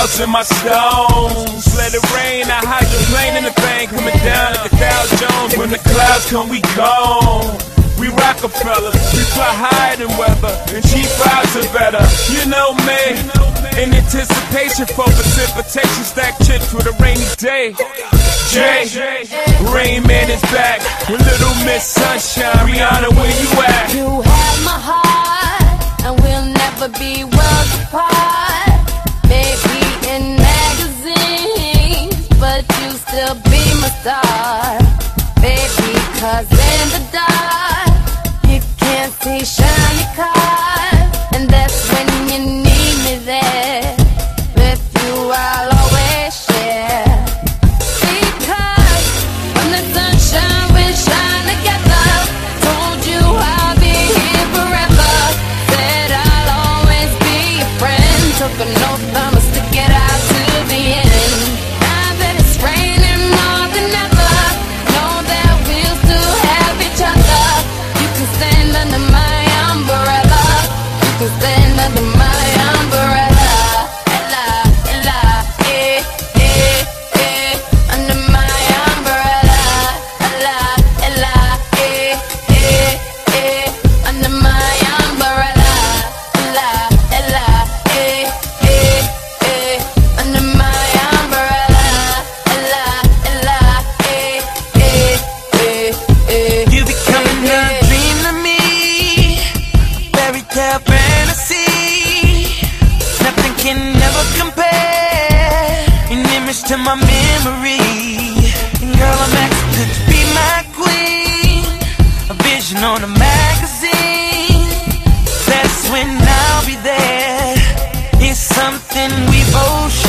clouds in my stones. Let it rain, I hydroplane in the bank, coming down like the Dow Jones. When the clouds come, we gone. We Rocafella, we fly higher than weather, and G5s are better. You know me, in anticipation for precipitation, stack chips with a rainy day. Jay, Rain Man is back with Little Miss Sunshine. Rihanna, where you at? You have my heart, and we'll never be worlds apart. Maybe in magazines, but you still be my star. Baby, 'cause in the dark can't see shiny cars, and that's when you need me there. With you I'll always share, because when the sunshine will shine together, told you I'll be here forever, said I'll always be your friend, took an oath promise to get out to the end. Now that it's raining more than ever, know that we'll still have each other. You can stand under my umbrella, you can stand under my umbrella, ella, under my umbrella, ella, under my umbrella, ella, under my umbrella, ella, You becoming a dream to me, fairy tale fantasy. Nothing can never compare, an image to my memory. And girl, I'm asking you to be my queen, a vision on a magazine. That's when I'll be there. It's something we both share.